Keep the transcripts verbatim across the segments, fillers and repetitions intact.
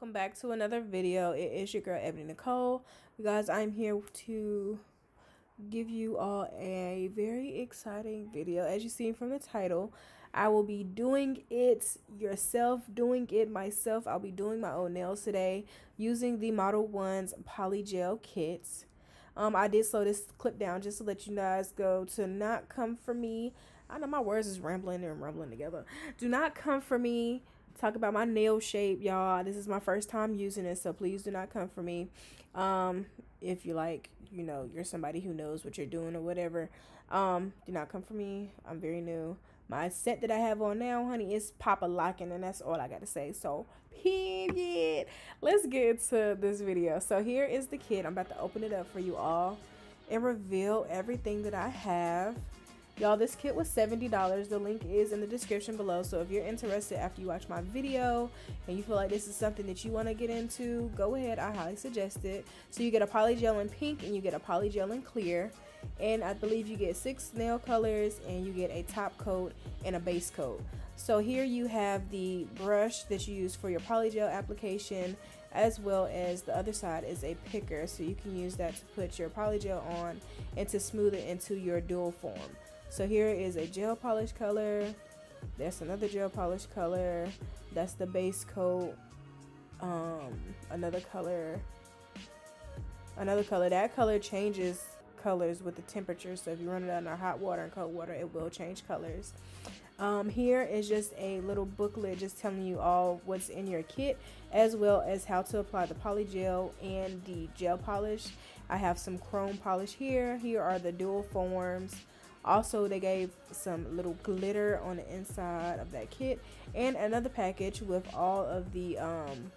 welcome back to another video. It is your girl Ebony Nicole. You guys, I'm here to give you all a very exciting video. As you see from the title, I will be doing it yourself, doing it myself. I'll be doing my own nails today using the Modelones Poly Gel kits. Um, I did slow this clip down just to let you guys go to not come for me. I know my words is rambling and rumbling together. Do not come for me. Talk about my nail shape, y'all. This is my first time using it, so please do not come for me. Um, if you like, you know, you're somebody who knows what you're doing or whatever. Um, do not come for me. I'm very new. My set that I have on now, honey, is Papa Locking, and that's all I got to say. So, period. Let's get to this video. So, here is the kit. I'm about to open it up for you all and reveal everything that I have. Y'all, this kit was seventy dollars. The link is in the description below. So if you're interested after you watch my video and you feel like this is something that you want to get into, go ahead. I highly suggest it. So you get a poly gel in pink and you get a poly gel in clear. And I believe you get six nail colors and you get a top coat and a base coat. So here you have the brush that you use for your poly gel application, as well as the other side is a picker. So you can use that to put your poly gel on and to smooth it into your dual form. So here is a gel polish color. There's another gel polish color. That's the base coat. Um, another color. Another color. That color changes colors with the temperature. So if you run it under hot water and cold water, it will change colors. Um, here is just a little booklet just telling you all what's in your kit, as well as how to apply the poly gel and the gel polish. I have some chrome polish here. Here are the dual forms. Also, they gave some little glitter on the inside of that kit, and another package with all of the um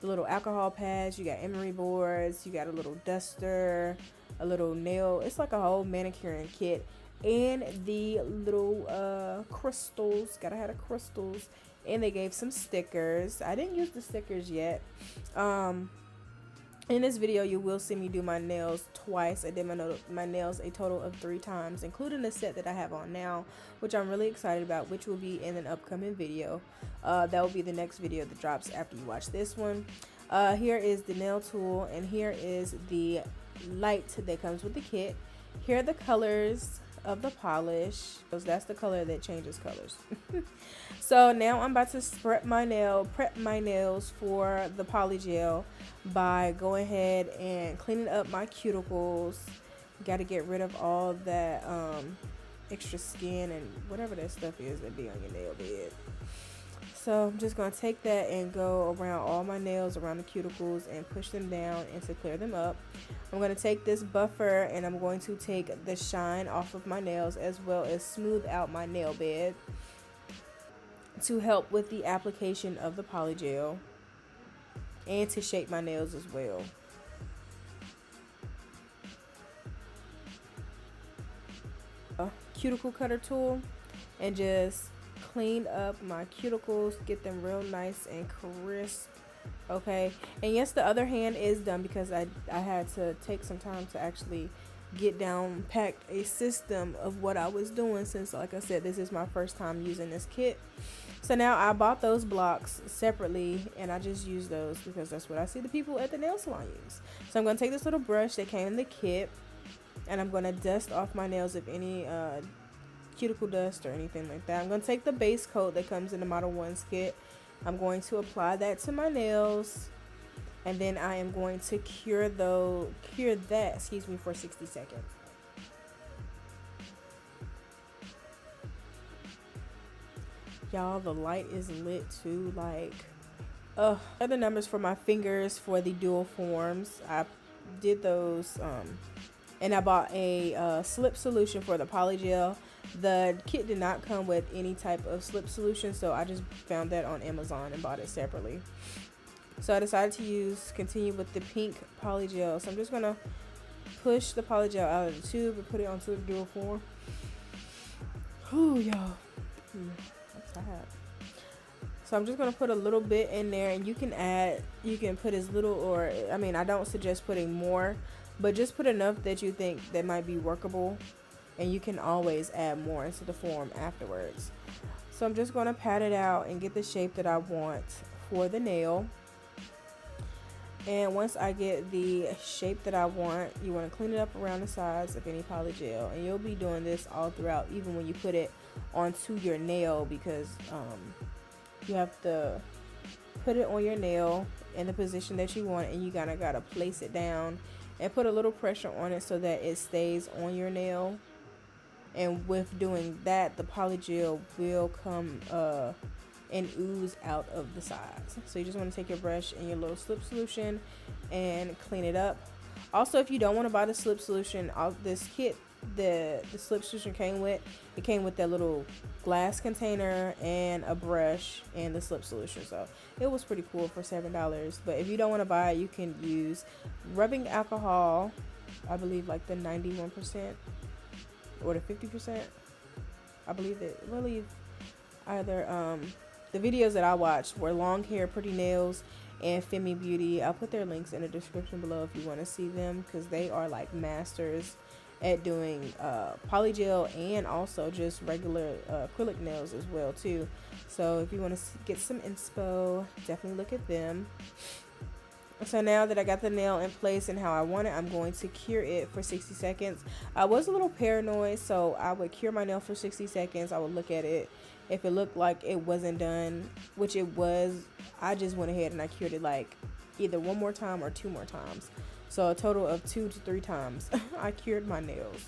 the little alcohol pads. You got emery boards, you got a little duster, a little nail. It's like a whole manicuring kit, and the little uh crystals. Gotta have the crystals. And they gave some stickers. I didn't use the stickers yet. um In this video, you will see me do my nails twice. I did my, my nails a total of three times, including the set that I have on now, which I'm really excited about, which will be in an upcoming video. Uh, that will be the next video that drops after you watch this one. Uh, here is the nail tool, and here is the light that comes with the kit. Here are the colors of the polish. That's the color that changes colors. So now I'm about to prep my nail prep my nails for the poly gel by going ahead and cleaning up my cuticles. Got to get rid of all that um extra skin and whatever that stuff is that be on your nail bed. So I'm just going to take that and go around all my nails, around the cuticles, and push them down and to clear them up. I'm going to take this buffer and I'm going to take the shine off of my nails, as well as smooth out my nail bed to help with the application of the poly gel and to shape my nails as well. A cuticle cutter tool, and just clean up my cuticles, get them real nice and crisp. Okay, and yes, the other hand is done because I, I had to take some time to actually get down, packed a system of what I was doing, since, like I said, this is my first time using this kit. So now I bought those blocks separately and I just use those because that's what I see the people at the nail salon use. So I'm going to take this little brush that came in the kit and I'm going to dust off my nails if any uh, cuticle dust or anything like that. I'm going to take the base coat that comes in the Modelones kit. I'm going to apply that to my nails, and then I am going to cure those, cure that, excuse me, for sixty seconds. Y'all, the light is lit too, like, ugh. Here are the numbers for my fingers for the dual forms. I did those, um, and I bought a uh, slip solution for the poly gel. The kit did not come with any type of slip solution, so I just found that on Amazon and bought it separately. So I decided to use continue with the pink poly gel. So I'm just gonna push the poly gel out of the tube and put it onto the dual form. Ooh, y'all, hmm, that's hot. So I'm just gonna put a little bit in there, and you can add, you can put as little, or I mean, I don't suggest putting more, but just put enough that you think that might be workable. And you can always add more into the form afterwards. So I'm just going to pat it out and get the shape that I want for the nail. And once I get the shape that I want, you want to clean it up around the sides of any poly gel. And you'll be doing this all throughout, even when you put it onto your nail, because um, you have to put it on your nail in the position that you want, and you kind of got to place it down and put a little pressure on it so that it stays on your nail. And with doing that, the poly gel will come uh, and ooze out of the sides. So you just want to take your brush and your little slip solution and clean it up. Also, if you don't want to buy the slip solution, all this kit, the, the slip solution came with, it came with that little glass container and a brush and the slip solution. So it was pretty cool for seven dollars. But if you don't want to buy it, you can use rubbing alcohol, I believe like the ninety-one percent or the fifty percent. I believe it, I believe either, um, the videos that I watched were Long Hair Pretty Nails and Femi Beauty. I'll put their links in the description below if you want to see them, because they are like masters at doing uh, poly gel and also just regular uh, acrylic nails as well too. So if you want to get some inspo, definitely look at them. So now that I got the nail in place and how I want it, I'm going to cure it for sixty seconds. I was a little paranoid, so I would cure my nail for sixty seconds. I would look at it. If it looked like it wasn't done, which it was, I just went ahead and I cured it like either one more time or two more times. So a total of two to three times I cured my nails.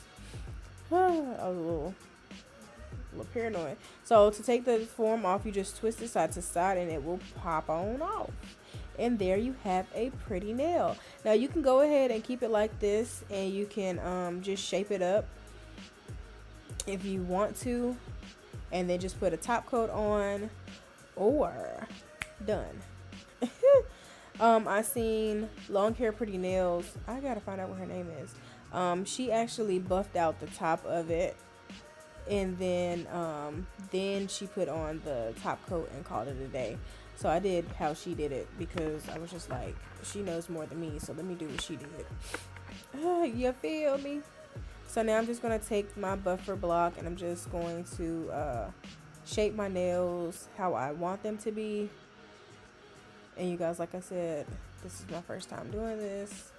I was a little, a little paranoid. So to take the form off, you just twist it side to side and it will pop on off. And there you have a pretty nail. Now you can go ahead and keep it like this, and you can um, just shape it up if you want to, and then just put a top coat on, or done. um, I seen Long Hair Pretty Nails. I gotta find out what her name is. Um, she actually buffed out the top of it, and then um, then she put on the top coat and called it a day. So I did how she did it, because I was just like, she knows more than me, so let me do what she did. Uh, you feel me? So now I'm just going to take my buffer block and I'm just going to uh, shape my nails how I want them to be. And you guys, like I said, this is my first time doing this.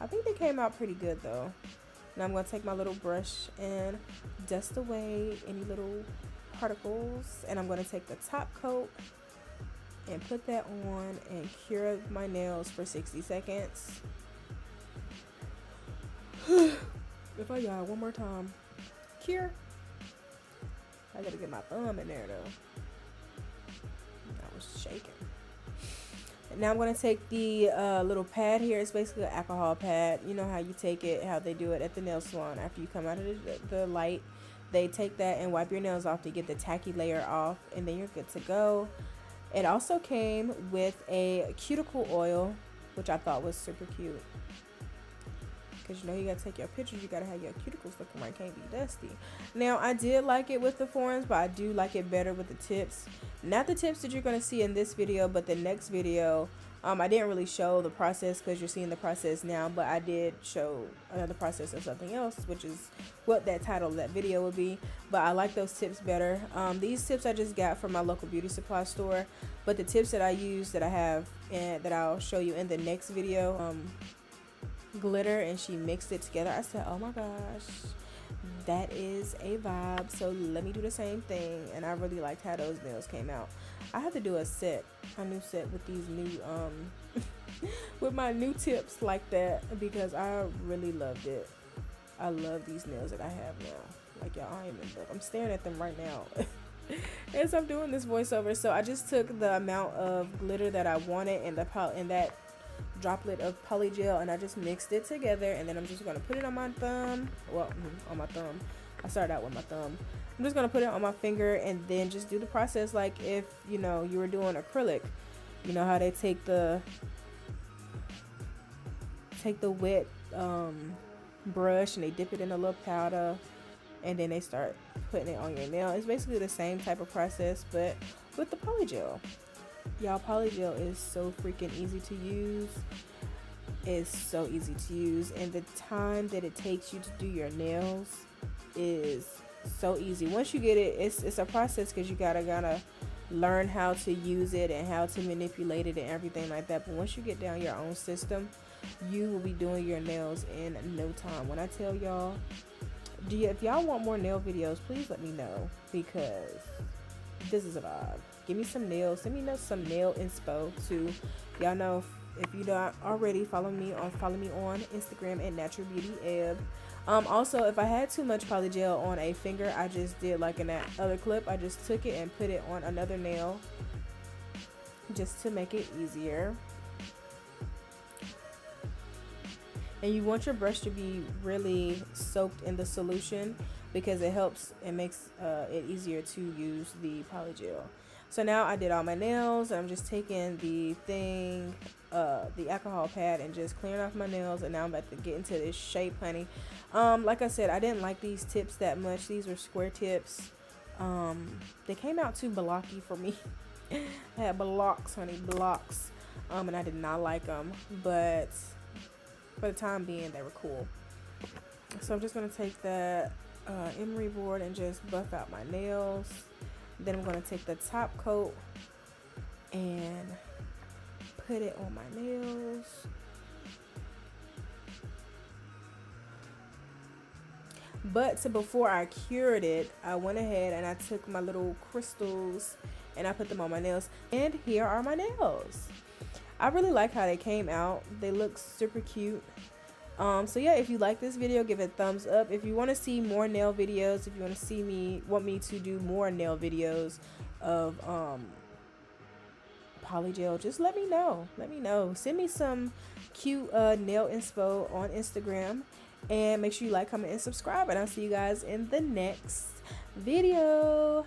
I think they came out pretty good though. Now I'm going to take my little brush and dust away any little particles. And I'm going to take the top coat and put that on and cure my nails for sixty seconds. If I y'all one more time, cure. I gotta get my thumb in there though. I was shaking. And now I'm gonna take the uh, little pad here. It's basically an alcohol pad. You know how you take it, how they do it at the nail salon. After you come out of the, the light, they take that and wipe your nails off to get the tacky layer off, and then you're good to go. It also came with a cuticle oil, which I thought was super cute. Because you know you got to take your pictures, you got to have your cuticles looking right, can't be dusty. Now I did like it with the forms, but I do like it better with the tips. Not the tips that you're going to see in this video, but the next video. Um, I didn't really show the process because you're seeing the process now, but I did show another process of something else, which is what that title of that video would be. But I like those tips better. Um, these tips I just got from my local beauty supply store, but the tips that I use that I have and that I'll show you in the next video, um, glitter, and she mixed it together. I said, oh my gosh, that is a vibe. So let me do the same thing. And I really liked how those nails came out. I have to do a set, a new set with these new, um, with my new tips like that, because I really loved it. I love these nails that I have now. Like, y'all, I am in love. I'm staring at them right now as I'm doing this voiceover. So I just took the amount of glitter that I wanted and the poly and that droplet of poly gel, and I just mixed it together, and then I'm just gonna put it on my thumb. Well, on my thumb. I started out with my thumb. I'm just gonna put it on my finger and then just do the process like if, you know, you were doing acrylic. You know how they take the take the wet um, brush and they dip it in a little powder and then they start putting it on your nail. It's basically the same type of process, but with the poly gel. Y'all, poly gel is so freaking easy to use. It's so easy to use, and the time that it takes you to do your nails is so easy. Once you get it, it's it's a process, because you gotta gotta learn how to use it and how to manipulate it and everything like that. But once you get down your own system, you will be doing your nails in no time. When I tell y'all, do you, if y'all want more nail videos, please let me know, because this is a vibe. Give me some nails. Send me some nail inspo too. Y'all know, if you don't already, follow me on follow me on Instagram at Natural Beauty Ebb. Um, also, if I had too much poly gel on a finger, I just did like in that other clip. I just took it and put it on another nail just to make it easier. And you want your brush to be really soaked in the solution, because it helps and makes uh, it easier to use the poly gel. So now I did all my nails, and I'm just taking the thing, uh, the alcohol pad, and just clearing off my nails. And now I'm about to get into this shape, honey. Um, like I said, I didn't like these tips that much. These were square tips. Um, they came out too blocky for me. I had blocks, honey, blocks. Um, and I did not like them, but for the time being, they were cool. So I'm just gonna take that uh, emery board and just buff out my nails. Then I'm going to take the top coat and put it on my nails. But before I cured it, I went ahead and I took my little crystals and I put them on my nails. And here are my nails. I really like how they came out. They look super cute. Um, so yeah, if you like this video, give it a thumbs up. If you want to see more nail videos, if you want to see me, want me to do more nail videos of um, poly gel, just let me know. Let me know. Send me some cute uh, nail inspo on Instagram. And make sure you like, comment, and subscribe. And I'll see you guys in the next video.